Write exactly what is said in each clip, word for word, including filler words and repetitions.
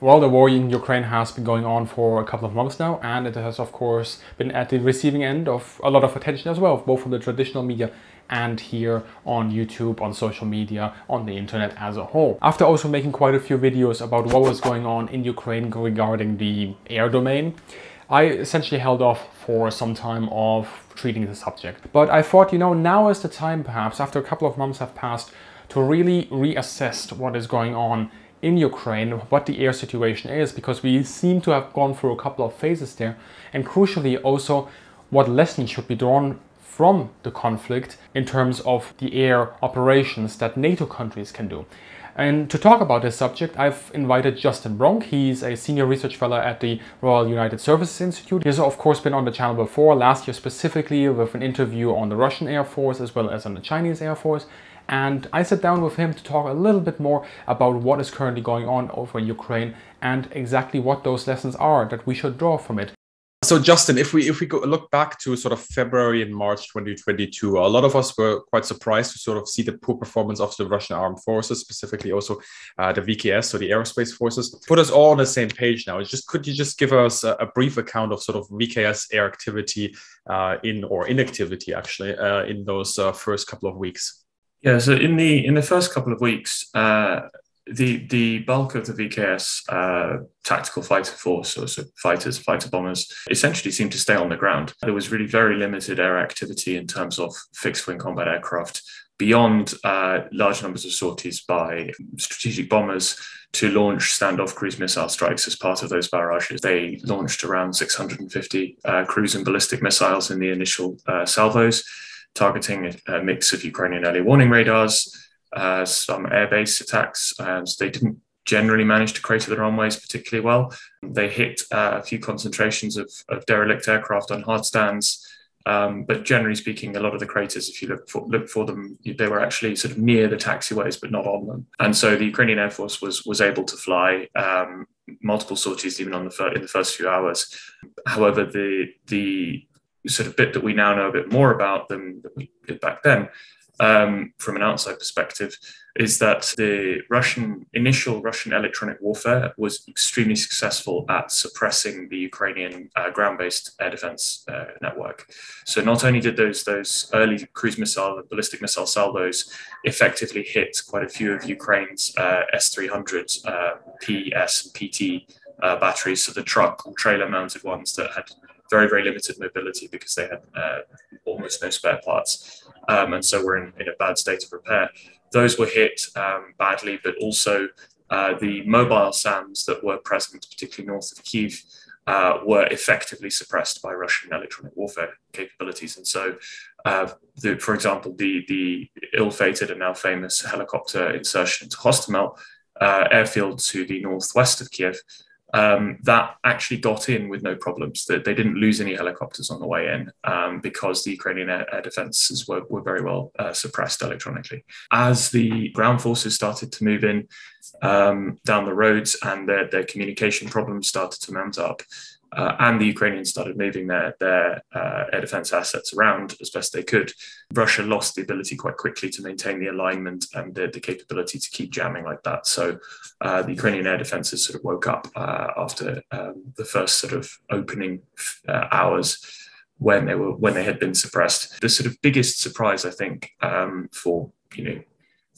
Well, the war in Ukraine has been going on for a couple of months now, and it has of course been at the receiving end of a lot of attention as well, both from the traditional media and here on YouTube, on social media, on the internet as a whole. After also making quite a few videos about what was going on in Ukraine regarding the air domain, I essentially held off for some time of treating the subject. But I thought, you know, now is the time perhaps, after a couple of months have passed, to really reassess what is going on in Ukraine, what the air situation is, because we seem to have gone through a couple of phases there, and crucially also what lessons should be drawn from the conflict in terms of the air operations that NATO countries can do. And to talk about this subject, I've invited Justin Bronk. He's a senior research fellow at the Royal United Services Institute. He's of course been on the channel before, last year specifically with an interview on the Russian Air Force as well as on the Chinese Air Force. And I sat down with him to talk a little bit more about what is currently going on over in Ukraine and exactly what those lessons are that we should draw from it. So Justin, if we if we go look back to sort of February and March twenty twenty-two, a lot of us were quite surprised to sort of see the poor performance of the Russian armed forces, specifically also uh, the V K S, so the aerospace forces. Put us all on the same page now. It's just, could you just give us a, a brief account of sort of V K S air activity uh, in or inactivity actually uh, in those uh, first couple of weeks? Yeah, so in the in the first couple of weeks, uh, the the bulk of the V K S uh, tactical fighter force, or so fighters, fighter bombers, essentially seemed to stay on the ground. There was really very limited air activity in terms of fixed wing combat aircraft, beyond uh, large numbers of sorties by strategic bombers to launch standoff cruise missile strikes as part of those barrages. They launched around six hundred fifty uh, cruise and ballistic missiles in the initial uh, salvos, targeting a mix of Ukrainian early warning radars, uh, some air-based attacks. Uh, so they didn't generally manage to crater the runways particularly well. They hit uh, a few concentrations of, of derelict aircraft on hard stands, um, but generally speaking, a lot of the craters, if you look for, look for them, they were actually sort of near the taxiways, but not on them. And so the Ukrainian Air Force was, was able to fly um, multiple sorties even on the in the first few hours. However, the the... sort of bit that we now know a bit more about than we did back then, um, from an outside perspective, is that the Russian initial Russian electronic warfare was extremely successful at suppressing the Ukrainian uh, ground-based air defense uh, network. So not only did those those early cruise missile and ballistic missile salvos effectively hit quite a few of Ukraine's uh, S three hundred, uh, P S, and P T uh, batteries, so the truck or trailer-mounted ones that had very, very limited mobility because they had uh, almost no spare parts, um, and so were in, in a bad state of repair. Those were hit um, badly, but also uh, the mobile SAMs that were present, particularly north of Kiev, uh, were effectively suppressed by Russian electronic warfare capabilities. And so, uh, the, for example, the, the ill-fated and now famous helicopter insertion into Hostomel uh, airfield to the northwest of Kiev, Um, that actually got in with no problems. That they didn't lose any helicopters on the way in um, because the Ukrainian air, air defenses were, were very well uh, suppressed electronically. As the ground forces started to move in um, down the roads and their, their communication problems started to mount up, uh, and the Ukrainians started moving their, their uh, air defense assets around as best they could, Russia lost the ability quite quickly to maintain the alignment and the, the capability to keep jamming like that. So uh, the Ukrainian air defenses sort of woke up uh, after um, the first sort of opening uh, hours when they were when they had been suppressed. The sort of biggest surprise, I think, um, for you know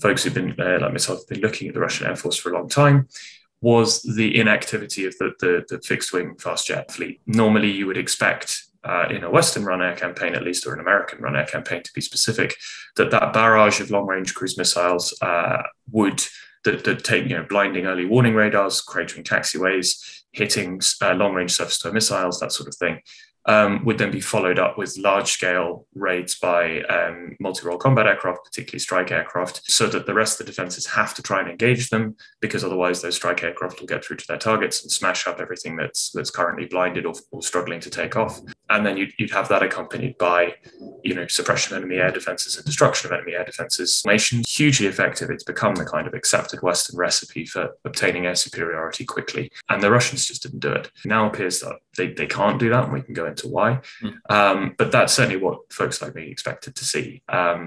folks who've been uh, like myself, been looking at the Russian Air Force for a long time, was the inactivity of the, the, the fixed-wing fast jet fleet. Normally, you would expect uh, in a Western-run air campaign, at least, or an American-run air campaign, to be specific, that that barrage of long-range cruise missiles uh, would that, that take, you know, blinding early warning radars, cratering taxiways, hitting uh, long-range surface-to-air missiles, that sort of thing, um, would then be followed up with large-scale raids by um, multi-role combat aircraft, particularly strike aircraft, so that the rest of the defences have to try and engage them, because otherwise those strike aircraft will get through to their targets and smash up everything that's that's currently blinded or, or struggling to take off. And then you'd, you'd have that accompanied by, you know, suppression of enemy air defences and destruction of enemy air defences. Formation hugely effective. It's become the kind of accepted Western recipe for obtaining air superiority quickly. And the Russians just didn't do it. Now appears that they, they can't do that, and we can go into why. Um, but that's certainly what folks like me expected to see. Um,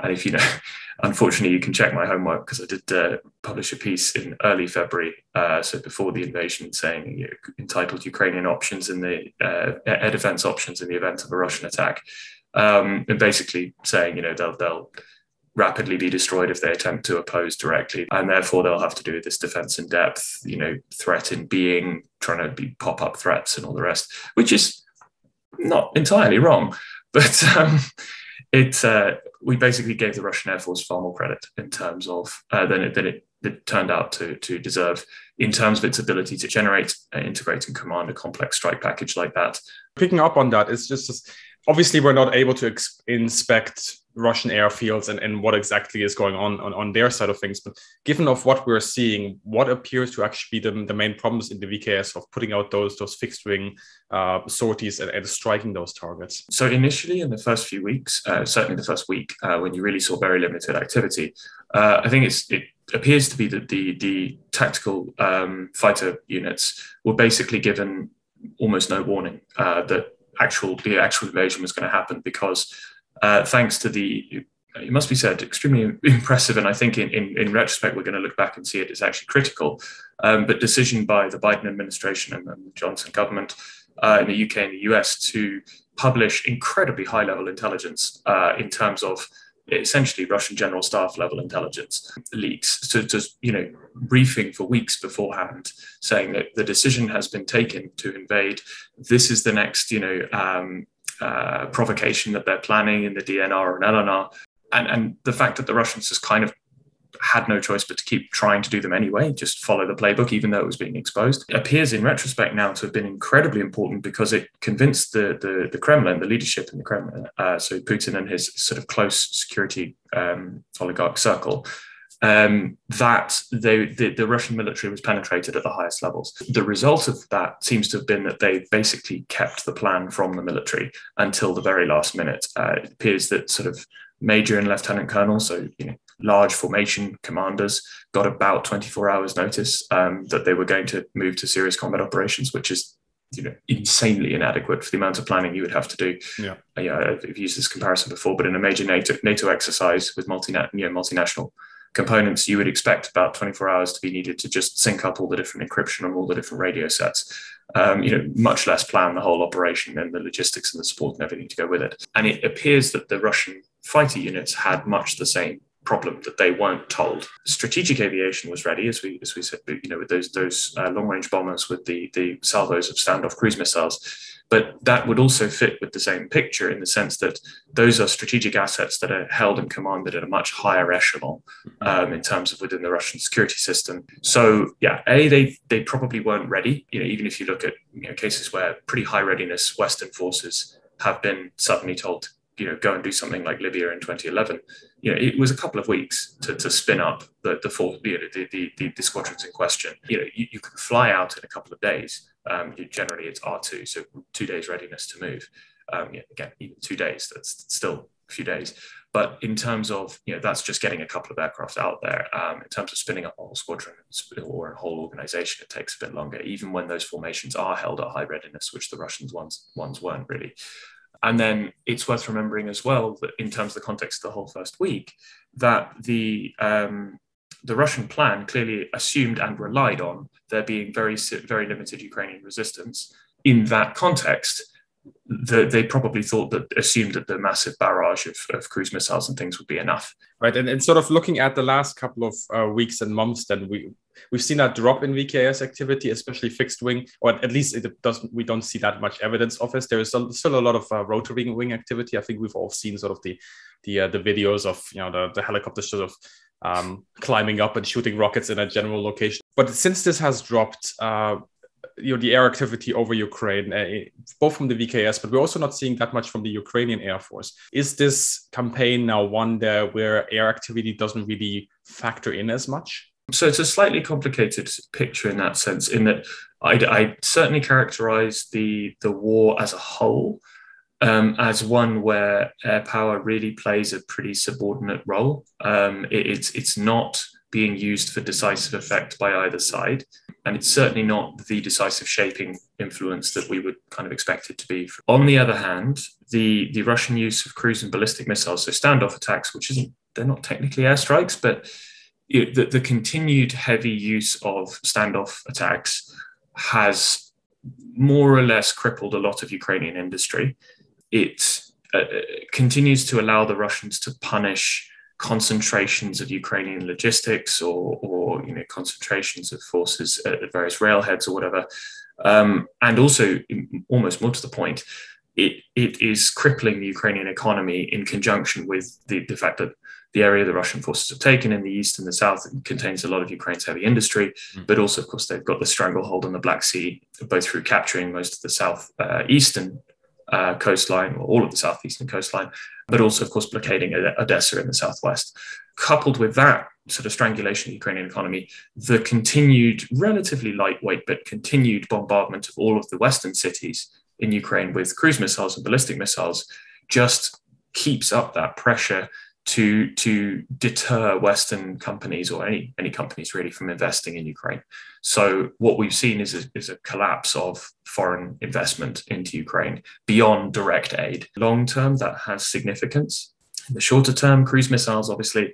And if you know, unfortunately, you can check my homework because I did uh, publish a piece in early February, uh, so before the invasion, saying, you know, entitled Ukrainian options in the uh, air defense options in the event of a Russian attack, um, and basically saying, you know, they'll they'll rapidly be destroyed if they attempt to oppose directly, and therefore they'll have to do this defense in depth, you know, threat in being, trying to be pop up threats and all the rest, which is not entirely wrong, but. Um, It uh, we basically gave the Russian Air Force far more credit in terms of uh, than it than it, it turned out to to deserve in terms of its ability to generate, uh, integrate, and command a complex strike package like that. Picking up on that, it's just, just obviously we're not able to ex- inspect Russian airfields and, and what exactly is going on, on on their side of things. But given of what we're seeing, what appears to actually be the, the main problems in the V K S of putting out those those fixed wing uh, sorties and, and striking those targets? So initially in the first few weeks, uh, certainly the first week, uh, when you really saw very limited activity, uh, I think it's, it appears to be that the, the tactical um, fighter units were basically given almost no warning uh, that actual the actual invasion was going to happen because Uh, thanks to the, it must be said, extremely impressive, and I think in, in, in retrospect we're going to look back and see it as actually critical, um, but decision by the Biden administration and, and the Johnson government uh, in the U K and the U S to publish incredibly high-level intelligence uh, in terms of essentially Russian general staff level intelligence leaks. So just, you know, briefing for weeks beforehand, saying that the decision has been taken to invade. This is the next, you know, um, Uh, provocation that they're planning in the D N R and L N R, and, and the fact that the Russians just kind of had no choice but to keep trying to do them anyway, just follow the playbook, even though it was being exposed, it appears in retrospect now to have been incredibly important because it convinced the the, the Kremlin, the leadership in the Kremlin, uh, so Putin and his sort of close security um, oligarch circle, Um, that they, the, the Russian military was penetrated at the highest levels. The result of that seems to have been that they basically kept the plan from the military until the very last minute. Uh, it appears that sort of major and lieutenant colonel, so you know, large formation commanders, got about twenty-four hours notice um, that they were going to move to serious combat operations, which is, you know, insanely inadequate for the amount of planning you would have to do. Yeah, uh, yeah I've used this comparison before, but in a major NATO, NATO exercise with multina- you know, multinational components, you would expect about twenty-four hours to be needed to just sync up all the different encryption on all the different radio sets. Um, you know, much less plan the whole operation and the logistics and the support and everything to go with it. And it appears that the Russian fighter units had much the same problem, that they weren't told. Strategic aviation was ready, as we as we said, you know, with those those uh, long range bombers with the the salvos of standoff cruise missiles. But that would also fit with the same picture in the sense that those are strategic assets that are held and commanded at a much higher echelon um, in terms of within the Russian security system. So, yeah, A, they they probably weren't ready. You know, even if you look at, you know, cases where pretty high readiness Western forces have been suddenly told, you know, go and do something like Libya in twenty eleven, you know, it was a couple of weeks to, to spin up the the, four, you know, the, the, the, the squadrons in question. You know, you, you can fly out in a couple of days. Um, generally, it's R two, so two days readiness to move. Um, yeah, again, even two days, that's still a few days. But in terms of, you know, that's just getting a couple of aircraft out there. Um, in terms of spinning up a whole squadron or a whole organization, it takes a bit longer, even when those formations are held at high readiness, which the Russians ones, ones weren't really. And then it's worth remembering as well that in terms of the context of the whole first week, that the um, the Russian plan clearly assumed and relied on there being very very limited Ukrainian resistance. In that context, the, they probably thought that assumed that the massive barrage of, of cruise missiles and things would be enough. Right, and, and sort of looking at the last couple of uh, weeks and months, then we we've seen a drop in V K S activity, especially fixed wing, or at least it doesn't. We don't see that much evidence of it. There is still a lot of uh, rotary wing activity. I think we've all seen sort of the the uh, the videos of, you know, the, the helicopters sort of um, climbing up and shooting rockets in a general location. But since this has dropped, uh, you know, the air activity over Ukraine, uh, both from the V K S, but we're also not seeing that much from the Ukrainian Air Force. Is this campaign now one there where air activity doesn't really factor in as much? So it's a slightly complicated picture in that sense, in that I'd, I'd certainly characterize the, the war as a whole Um, as one where air power really plays a pretty subordinate role. Um, it, it's it's not being used for decisive effect by either side. and it's certainly not the decisive shaping influence that we would kind of expect it to be. On the other hand, the, the Russian use of cruise and ballistic missiles, so standoff attacks, which isn't, they're not technically airstrikes, but it, the, the continued heavy use of standoff attacks has more or less crippled a lot of Ukrainian industry. It uh, continues to allow the Russians to punish concentrations of Ukrainian logistics or, or you know, concentrations of forces at various railheads or whatever. Um, and also, almost more to the point, it, it is crippling the Ukrainian economy in conjunction with the, the fact that the area the Russian forces have taken in the east and the south contains a lot of Ukraine's heavy industry, mm. but also, of course, they've got the stranglehold on the Black Sea, both through capturing most of the south uh, eastern Uh, coastline, or all of the southeastern coastline, but also, of course, blockading Odessa in the southwest. Coupled with that sort of strangulation of the Ukrainian economy, the continued, relatively lightweight, but continued bombardment of all of the western cities in Ukraine with cruise missiles and ballistic missiles just keeps up that pressure to, to deter Western companies or any, any companies really from investing in Ukraine. So what we've seen is a, is a collapse of foreign investment into Ukraine beyond direct aid. Long term, that has significance. In the shorter term, cruise missiles, obviously,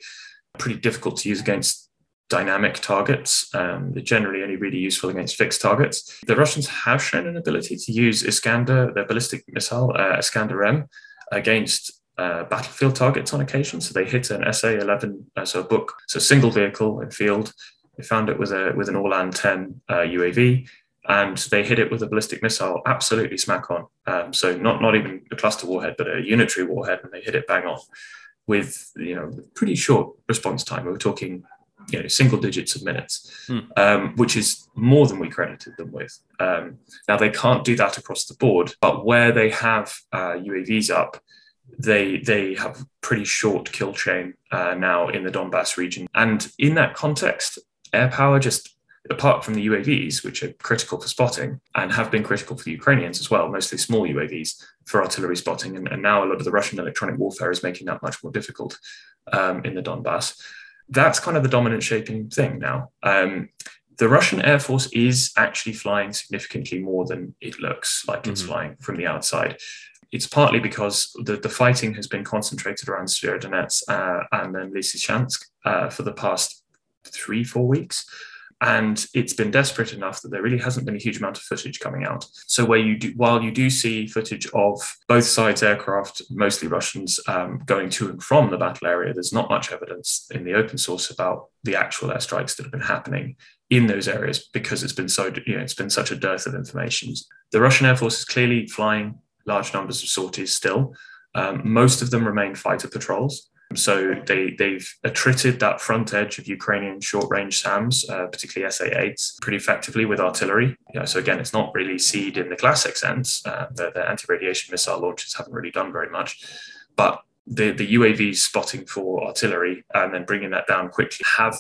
pretty difficult to use against dynamic targets. Um, they're generally only really useful against fixed targets. The Russians have shown an ability to use Iskander, their ballistic missile, uh, Iskander-M, against Uh, battlefield targets on occasion. So they hit an S A eleven, uh, so a book, so single vehicle in field. They found it with a with an Orlan ten uh, U A V, and they hit it with a ballistic missile, absolutely smack on. Um, so not not even a cluster warhead, but a unitary warhead, and they hit it bang on with you know pretty short response time. We were talking you know single digits of minutes, mm. um, which is more than we credited them with. Um, now they can't do that across the board, but where they have uh, U A Vs up, They they have pretty short kill chain uh, now in the Donbass region. And in that context, air power, just apart from the U A Vs, which are critical for spotting and have been critical for the Ukrainians as well, mostly small U A Vs for artillery spotting. And, and now a lot of the Russian electronic warfare is making that much more difficult um, in the Donbass. That's kind of the dominant shaping thing now. Um, the Russian Air Force is actually flying significantly more than it looks like mm-hmm. it's flying from the outside. It's partly because the, the fighting has been concentrated around Sievierodonetsk uh, and then Lysychansk uh, for the past three, four weeks. And it's been desperate enough that there really hasn't been a huge amount of footage coming out. So where you do, while you do see footage of both sides' aircraft, mostly Russians, um, going to and from the battle area, there's not much evidence in the open source about the actual airstrikes that have been happening in those areas because it's been so you know, it's been such a dearth of information. The Russian Air Force is clearly flying large numbers of sorties still. Um, most of them remain fighter patrols. So they, they've attrited that front edge of Ukrainian short-range SAMs, uh, particularly S A eights, pretty effectively with artillery. You know, so again, it's not really SEAD in the classic sense. Uh, the, the anti-radiation missile launchers haven't really done very much. But the, the U A Vs spotting for artillery and then bringing that down quickly have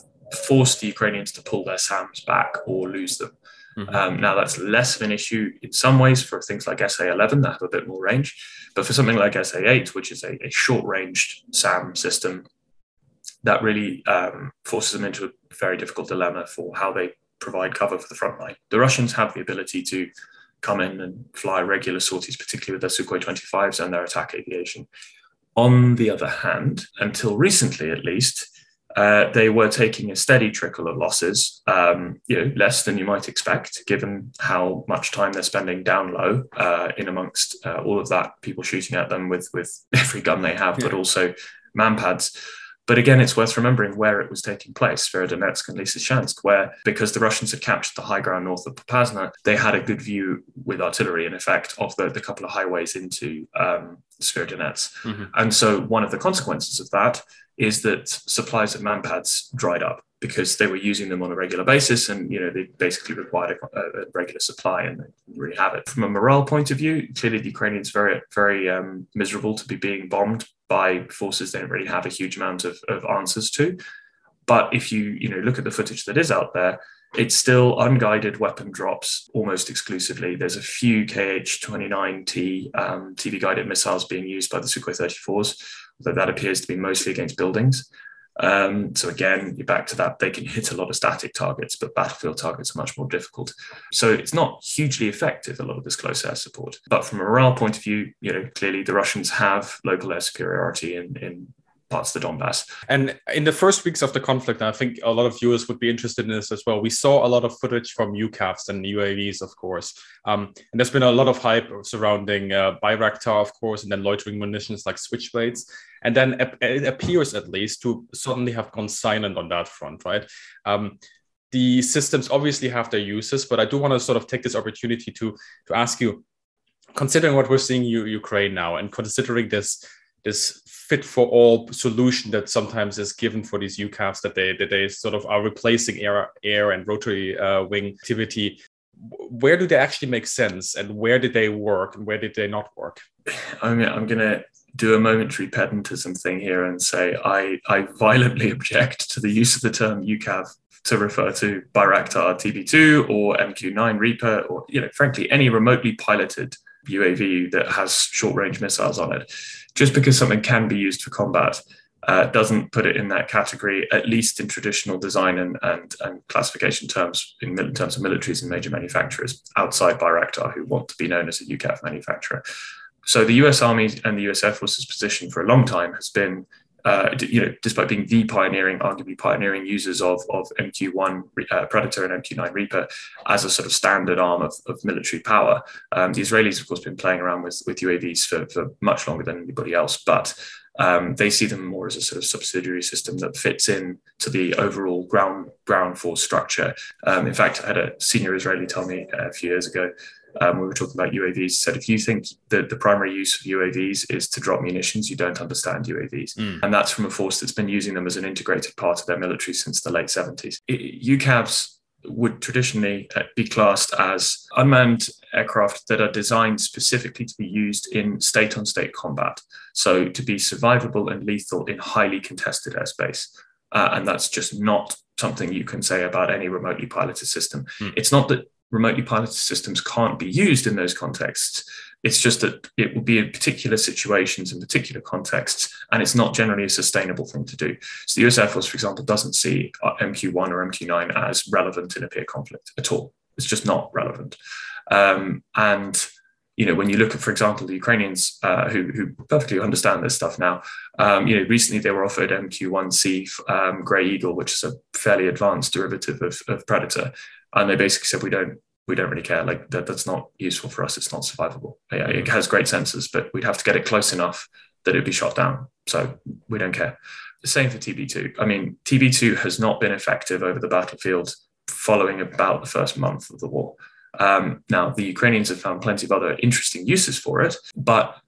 forced the Ukrainians to pull their SAMs back or lose them. Mm-hmm. Um, now, that's less of an issue in some ways for things like S A eleven that have a bit more range. But for something like S A eight, which is a, a short-ranged SAM system, that really um, forces them into a very difficult dilemma for how they provide cover for the front line. The Russians have the ability to come in and fly regular sorties, particularly with their Sukhoi twenty-fives and their attack aviation. On the other hand, until recently at least, Uh, they were taking a steady trickle of losses, um, you know, less than you might expect, given how much time they're spending down low uh, in amongst uh, all of that, people shooting at them with, with every gun they have, yeah. but also manpads. But again, it's worth remembering where it was taking place, Sievierodonetsk and Lysychansk, where, because the Russians had captured the high ground north of Popasna, they had a good view with artillery, in effect, of the, the couple of highways into um, Sievierodonetsk. Mm-hmm. And so one of the consequences of that is that supplies of manpads dried up because they were using them on a regular basis and, you know, they basically required a, a regular supply and they didn't really have it. From a morale point of view, clearly the Ukrainians very, very um, miserable to be being bombed by forces they don't really have a huge amount of, of answers to. But if you, you know, look at the footage that is out there, it's still unguided weapon drops almost exclusively. There's a few K H twenty-nine T um, T V guided missiles being used by the Sukhoi thirty-fours, although that appears to be mostly against buildings. Um, so again, you're back to that. They can hit a lot of static targets, but battlefield targets are much more difficult. So it's not hugely effective, a lot of this close air support. But from a morale point of view, you know, clearly the Russians have local air superiority in, in parts of the Donbass. And in the first weeks of the conflict, I think a lot of viewers would be interested in this as well. We saw a lot of footage from U C A Vs and U A Vs, of course. Um, and there's been a lot of hype surrounding uh, Bayraktar, of course, and then loitering munitions like switchblades. And then it appears, at least, to suddenly have gone silent on that front, right? Um, the systems obviously have their uses, but I do want to sort of take this opportunity to, to ask you, considering what we're seeing in Ukraine now and considering this this fit-for-all solution that sometimes is given for these U C A Vs that they that they sort of are replacing air, air and rotary uh, wing activity, where do they actually make sense and where did they work and where did they not work? I'm, I'm going to do a momentary pedantism thing here and say I, I violently object to the use of the term U C A V to refer to Bayraktar T B two or M Q nine Reaper or, you know, frankly, any remotely piloted U A V that has short-range missiles on it. Just because something can be used for combat uh, doesn't put it in that category, at least in traditional design and, and, and classification terms, in mil- terms of militaries and major manufacturers outside Bayraktar who want to be known as a U C A V manufacturer. So the U S Army and the U S Air Force's position for a long time has been, uh, you know, despite being the pioneering, arguably pioneering users of, of M Q one uh, Predator and M Q nine Reaper as a sort of standard arm of, of military power. Um, the Israelis, of course, have been playing around with, with U A Vs for, for much longer than anybody else, but um, they see them more as a sort of subsidiary system that fits in to the overall ground, ground force structure. Um, in fact, I had a senior Israeli tell me a few years ago, Um, we were talking about U A Vs, said, if you think that the primary use of U A Vs is to drop munitions, you don't understand U A Vs. Mm. And that's from a force that's been using them as an integrated part of their military since the late seventies. It, U C A Vs would traditionally be classed as unmanned aircraft that are designed specifically to be used in state-on-state combat, so to be survivable and lethal in highly contested airspace. Uh, and that's just not something you can say about any remotely piloted system. Mm. It's not that remotely piloted systems can't be used in those contexts. It's just that it will be in particular situations, in particular contexts, and it's not generally a sustainable thing to do. So the U S Air Force, for example, doesn't see M Q one or M Q nine as relevant in a peer conflict at all. It's just not relevant. Um, and, you know, when you look at, for example, the Ukrainians uh, who, who perfectly understand this stuff now, um, you know, recently they were offered M Q one C um, Grey Eagle, which is a fairly advanced derivative of, of Predator. And they basically said, we don't we don't really care. Like that, that's not useful for us. It's not survivable. Yeah, it has great sensors, but we'd have to get it close enough that it'd be shot down. So we don't care. The same for T B two. I mean, T B two has not been effective over the battlefield following about the first month of the war. Um, now, the Ukrainians have found plenty of other interesting uses for it, but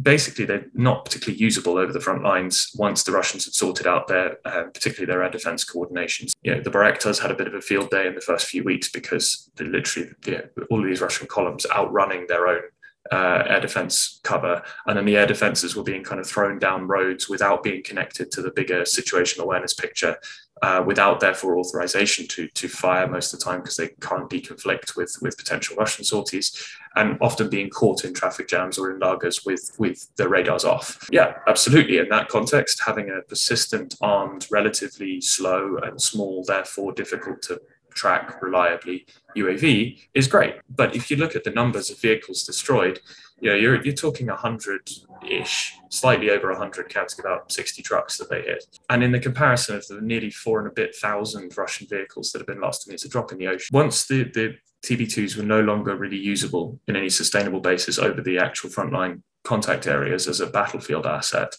basically they're not particularly usable over the front lines once the Russians had sorted out their, uh, particularly their air defense coordinations. You know, the Bayraktars had a bit of a field day in the first few weeks because they literally, you know, all of these Russian columns outrunning their own uh, air defense cover. And then the air defenses were being kind of thrown down roads without being connected to the bigger situational awareness picture, uh, without therefore authorization to, to fire most of the time because they can't deconflict with, with potential Russian sorties, and often being caught in traffic jams or in lagers with, with the radars off. Yeah, absolutely. In that context, having a persistent, armed, relatively slow and small, therefore difficult to track reliably U A V is great. But if you look at the numbers of vehicles destroyed, you know, you're, you're talking one hundred-ish, slightly over one hundred, counting about sixty trucks that they hit. And in the comparison of the nearly four and a bit thousand Russian vehicles that have been lost, I mean, it's a drop in the ocean. Once the, the T B twos were no longer really usable in any sustainable basis over the actual frontline contact areas as a battlefield asset,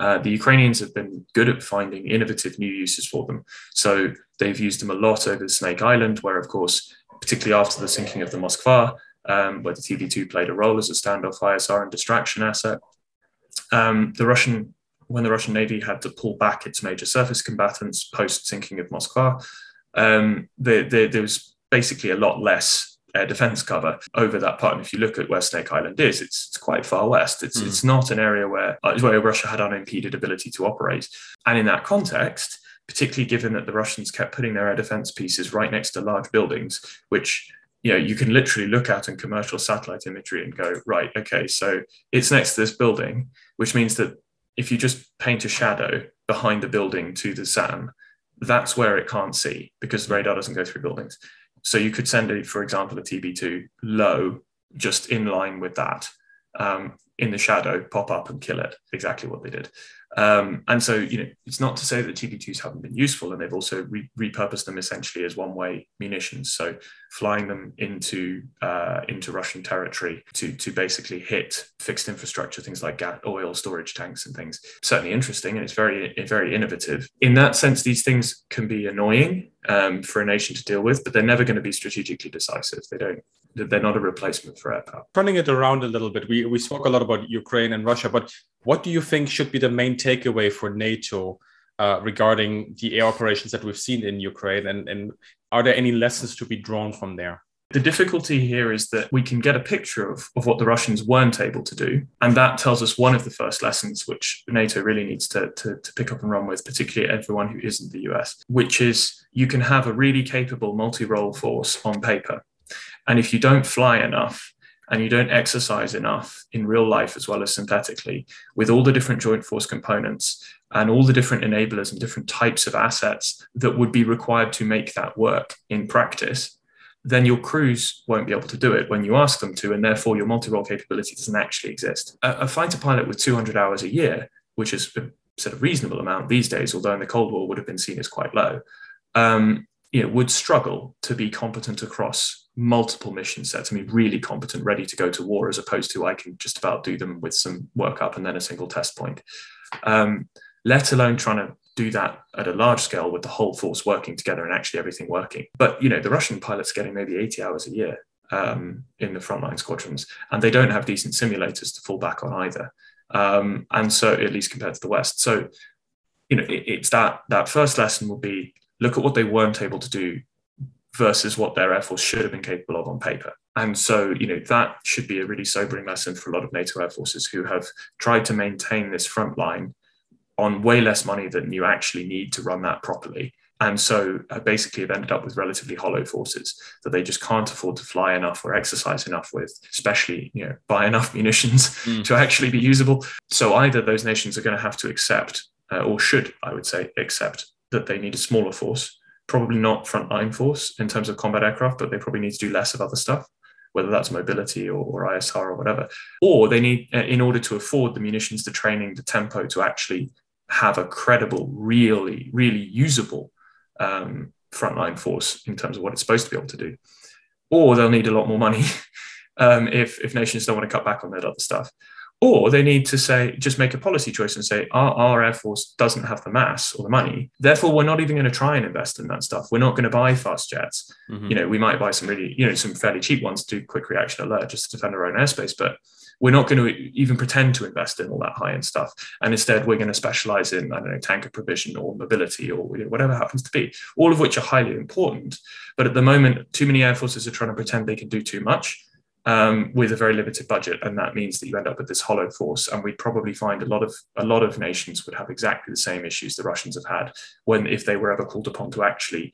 Uh, the Ukrainians have been good at finding innovative new uses for them. So they've used them a lot over Snake Island, where, of course, particularly after the sinking of the Moskva, um, where the T B two played a role as a standoff I S R and distraction asset. Um, the Russian, when the Russian Navy had to pull back its major surface combatants post-sinking of Moskva, um, there, there, there was basically a lot less air defense cover over that part. And if you look at where Snake Island is, it's, it's quite far west. It's, mm. it's not an area where, where Russia had unimpeded ability to operate. And in that context, particularly given that the Russians kept putting their air defense pieces right next to large buildings, which, you know, you can literally look at in commercial satellite imagery and go, right, okay, so it's next to this building, which means that if you just paint a shadow behind the building to the SAM, that's where it can't see because the radar doesn't go through buildings. So you could send, a, for example, a T B two low, just in line with that, um, in the shadow, pop up and kill it. Exactly what they did. Um, and so, you know, it's not to say that T B twos haven't been useful, and they've also re repurposed them essentially as one-way munitions. So flying them into uh, into Russian territory to to basically hit fixed infrastructure, things like gas, oil storage tanks and things. Certainly interesting, and it's very very innovative. In that sense, these things can be annoying um, for a nation to deal with, but they're never going to be strategically decisive. They don't. They're not a replacement for air power. Turning it around a little bit, we we spoke a lot about Ukraine and Russia, but what do you think should be the main takeaway for NATO uh, regarding the air operations that we've seen in Ukraine? And, and are there any lessons to be drawn from there? The difficulty here is that we can get a picture of, of what the Russians weren't able to do. And that tells us one of the first lessons which NATO really needs to, to, to pick up and run with, particularly everyone who isn't the U S, which is you can have a really capable multi-role force on paper. And if you don't fly enough, and you don't exercise enough in real life as well as synthetically with all the different joint force components and all the different enablers and different types of assets that would be required to make that work in practice, then your crews won't be able to do it when you ask them to, and therefore your multi-role capability doesn't actually exist. A, a fighter pilot with two hundred hours a year, which is a sort of reasonable amount these days, although in the Cold War would have been seen as quite low, um, you know, would struggle to be competent across multiple mission sets. I mean, really competent, ready to go to war, as opposed to I can just about do them with some workup and then a single test point, um, let alone trying to do that at a large scale with the whole force working together and actually everything working. But, you know, the Russian pilot's getting maybe eighty hours a year um, in the frontline squadrons, and they don't have decent simulators to fall back on either. Um, and so, at least compared to the West. So, you know, it, it's that, that first lesson will be, look at what they weren't able to do versus what their Air Force should have been capable of on paper. And so, you know, that should be a really sobering lesson for a lot of NATO Air Forces who have tried to maintain this front line on way less money than you actually need to run that properly. And so uh, basically have ended up with relatively hollow forces that they just can't afford to fly enough or exercise enough with, especially, you know, buy enough munitions mm. to actually be usable. So either those nations are going to have to accept, uh, or should, I would say, accept that they need a smaller force, probably not frontline force in terms of combat aircraft, but they probably need to do less of other stuff, whether that's mobility or, or I S R or whatever. Or they need, in order to afford the munitions, the training, the tempo to actually have a credible, really, really usable um, frontline force in terms of what it's supposed to be able to do. Or they'll need a lot more money um, if, if nations don't want to cut back on that other stuff. Or they need to say, just make a policy choice and say, our, our Air Force doesn't have the mass or the money. Therefore, we're not even going to try and invest in that stuff. We're not going to buy fast jets. Mm-hmm. You know, we might buy some really, you know, some fairly cheap ones to do quick reaction alert just to defend our own airspace, but we're not going to even pretend to invest in all that high-end stuff. And instead, we're going to specialize in, I don't know, tanker provision or mobility or you know, whatever happens to be, all of which are highly important. But at the moment, too many Air Forces are trying to pretend they can do too much. Um, with a very limited budget, and that means that you end up with this hollow force. And we'd probably find a lot of a lot of nations would have exactly the same issues the Russians have had when, if they were ever called upon to actually,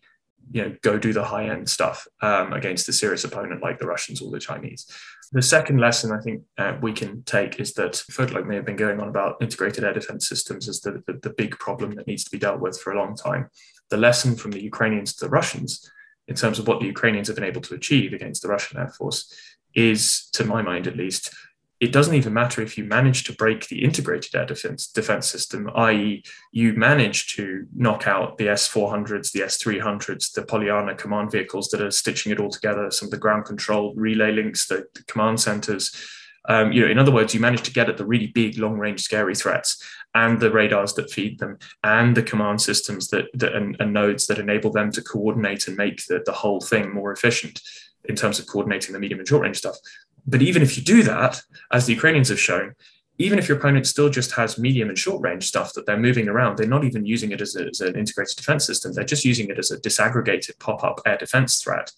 you know, go do the high end stuff um, against a serious opponent like the Russians or the Chinese. The second lesson I think uh, we can take is that folk like me have been going on about integrated air defense systems as the, the the big problem that needs to be dealt with for a long time. The lesson from the Ukrainians to the Russians, in terms of what the Ukrainians have been able to achieve against the Russian Air Force, is, to my mind at least, it doesn't even matter if you manage to break the integrated air defense, defense system, that is you manage to knock out the S four hundreds, the S three hundreds, the Polyana command vehicles that are stitching it all together, some of the ground control relay links, the, the command centers. Um, you know, in other words, you manage to get at the really big, long-range, scary threats, and the radars that feed them, and the command systems that, that and, and nodes that enable them to coordinate and make the, the whole thing more efficient in terms of coordinating the medium and short-range stuff. But even if you do that, as the Ukrainians have shown, even if your opponent still just has medium and short-range stuff that they're moving around, they're not even using it as, a, as an integrated defense system. They're just using it as a disaggregated pop-up air defense threat.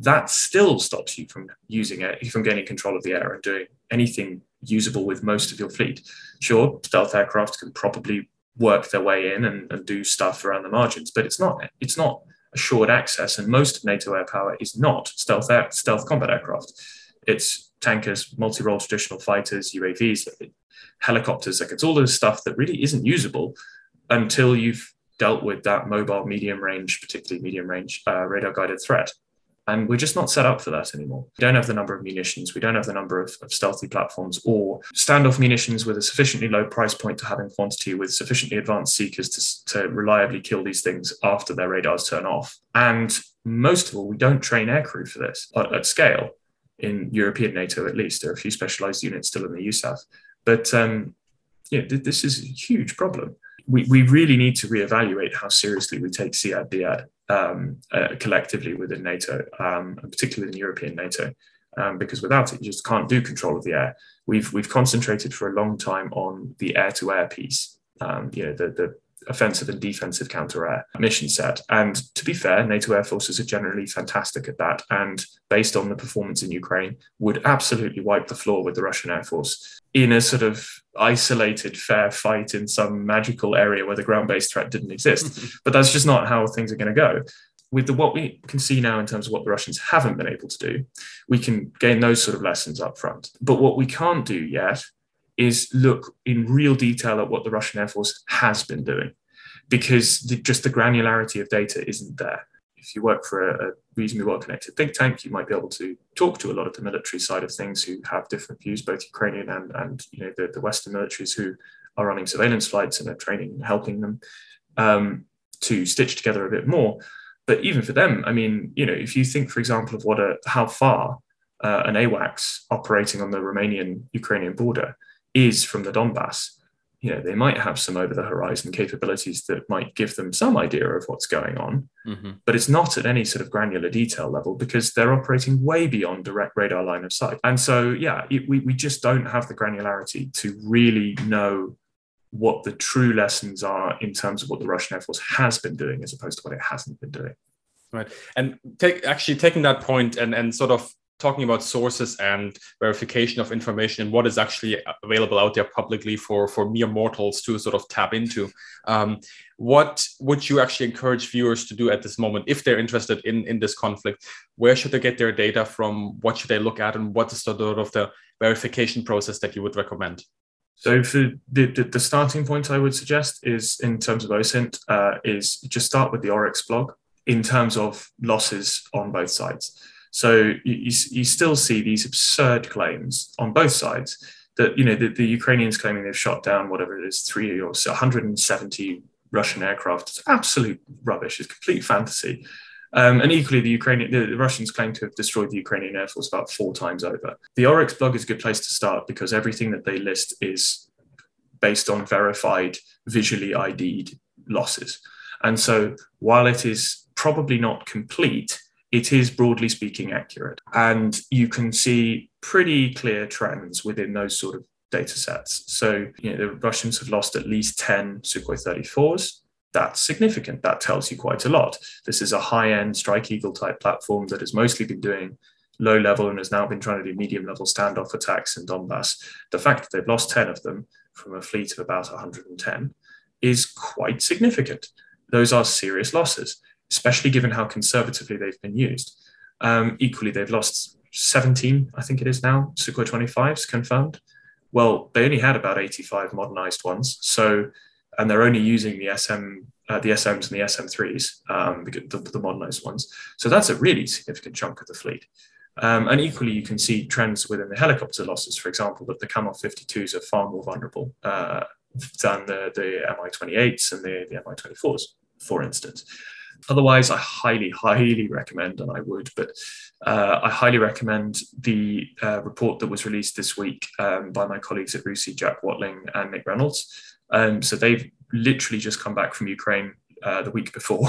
That still stops you from using it, from gaining control of the air and doing anything usable with most of your fleet. Sure, stealth aircraft can probably work their way in and, and do stuff around the margins, but it's not it's not assured access, and most of NATO air power is not stealth air, stealth combat aircraft. It's tankers, multi-role traditional fighters, U A Vs, helicopters, like it's all this stuff that really isn't usable until you've dealt with that mobile medium range, particularly medium range uh, radar guided threat. And we're just not set up for that anymore. We don't have the number of munitions. We don't have the number of, of stealthy platforms or standoff munitions with a sufficiently low price point to have in quantity with sufficiently advanced seekers to, to reliably kill these things after their radars turn off. And most of all, we don't train aircrew for this at, at scale in European NATO, at least. There are a few specialized units still in the U S A F. But um, yeah, th- this is a huge problem. We, we really need to reevaluate how seriously we take SEAD, DEAD um, uh, collectively within NATO, um, and particularly within European NATO, um, because without it, you just can't do control of the air. We've we've concentrated for a long time on the air-to-air piece, um, you know, the, the offensive and defensive counter-air mission set. And to be fair, NATO air forces are generally fantastic at that, and based on the performance in Ukraine, would absolutely wipe the floor with the Russian Air Force in a sort of isolated fair fight in some magical area where the ground-based threat didn't exist. But that's just not how things are going to go. With the, what we can see now in terms of what the Russians haven't been able to do, we can gain those sort of lessons up front. But what we can't do yet is look in real detail at what the Russian Air Force has been doing, because the, just the granularity of data isn't there. If you work for a, a reasonably well-connected think tank, you might be able to talk to a lot of the military side of things who have different views, both Ukrainian and, and you know, the, the Western militaries who are running surveillance flights and are training and helping them um, to stitch together a bit more. But even for them, I mean, you know, if you think, for example, of what a, how far uh, an AWACS operating on the Romanian-Ukrainian border is from the Donbass, you know, they might have some over-the-horizon capabilities that might give them some idea of what's going on, mm-hmm. but it's not at any sort of granular detail level because they're operating way beyond direct radar line of sight. And so, yeah, it, we, we just don't have the granularity to really know what the true lessons are in terms of what the Russian Air Force has been doing as opposed to what it hasn't been doing. Right. And take, actually taking that point and, and sort of talking about sources and verification of information and what is actually available out there publicly for, for mere mortals to sort of tap into. Um, what would you actually encourage viewers to do at this moment if they're interested in, in this conflict? Where should they get their data from? What should they look at? And what is the sort of the verification process that you would recommend? So for the, the, the starting point I would suggest is, in terms of OSINT, uh, is just start with the Oryx blog in terms of losses on both sides. So you, you, you still see these absurd claims on both sides that, you know, the, the Ukrainians claiming they've shot down whatever it is, three or one hundred seventy Russian aircraft. It's absolute rubbish. It's complete fantasy. Um, and equally, the Ukrainian, the, the Russians claim to have destroyed the Ukrainian Air Force about four times over. The Oryx blog is a good place to start because everything that they list is based on verified, visually ID'd losses. And so while it is probably not complete, it is broadly speaking accurate, and you can see pretty clear trends within those sort of data sets. So, you know, the Russians have lost at least ten Sukhoi thirty-fours. That's significant. That tells you quite a lot. This is a high-end Strike Eagle type platform that has mostly been doing low level and has now been trying to do medium level standoff attacks in Donbass. The fact that they've lost ten of them from a fleet of about one hundred ten is quite significant. Those are serious losses, especially given how conservatively they've been used. Um, equally, they've lost seventeen, I think it is now, Sukhoi twenty-fives confirmed. Well, they only had about eighty-five modernized ones, so, and they're only using the S M, uh, the S Ms and the S M threes, um, the, the modernized ones. So that's a really significant chunk of the fleet. Um, and equally, you can see trends within the helicopter losses, for example, that the Kamov fifty-twos are far more vulnerable uh, than the, the M I twenty-eights and the, the M I twenty-fours, for instance. Otherwise, I highly, highly recommend, and I would, but uh, I highly recommend the uh, report that was released this week um, by my colleagues at RUSI, Jack Watling and Nick Reynolds. Um, so they've literally just come back from Ukraine uh, the week before,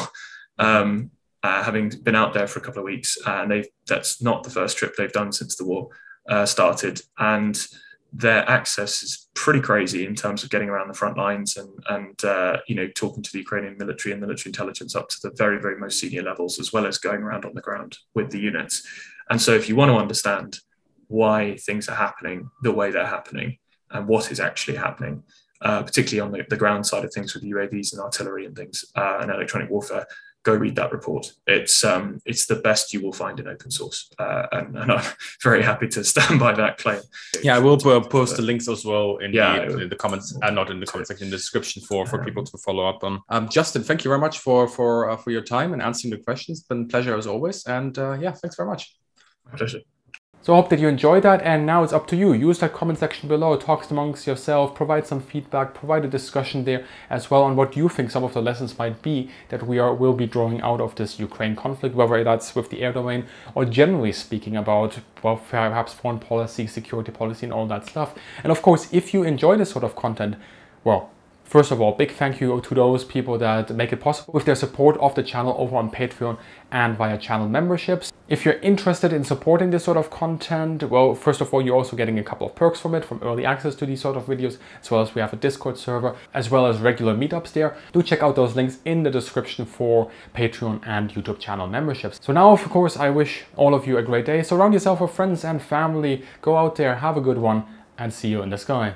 um, uh, having been out there for a couple of weeks, and they've, that's not the first trip they've done since the war uh, started. And their access is pretty crazy in terms of getting around the front lines and, and uh, you know, talking to the Ukrainian military and military intelligence up to the very, very most senior levels, as well as going around on the ground with the units. And so if you want to understand why things are happening the way they're happening and what is actually happening, uh, particularly on the, the ground side of things with U A Vs and artillery and things uh, and electronic warfare, go read that report. It's um, it's the best you will find in open source, uh, and, and I'm very happy to stand by that claim. Yeah, I will post the links as well in, yeah, the, in the comments, uh, not in the comments section, in the description for for people to follow up on. Um, Justin, thank you very much for for uh, for your time and answering the questions. It's been a pleasure as always, and uh, yeah, thanks very much. My pleasure. So I hope that you enjoyed that, and now it's up to you. Use that comment section below, talk amongst yourself, provide some feedback, provide a discussion there as well on what you think some of the lessons might be that we are will be drawing out of this Ukraine conflict, whether that's with the air domain or generally speaking about, well, perhaps foreign policy, security policy and all that stuff. And of course, if you enjoy this sort of content, well, first of all, big thank you to those people that make it possible with their support of the channel over on Patreon and via channel memberships. If you're interested in supporting this sort of content, well, first of all, you're also getting a couple of perks from it, from early access to these sort of videos, as well as we have a Discord server, as well as regular meetups there. Do check out those links in the description for Patreon and YouTube channel memberships. So now, of course, I wish all of you a great day. Surround yourself with friends and family. Go out there, have a good one, and see you in the sky.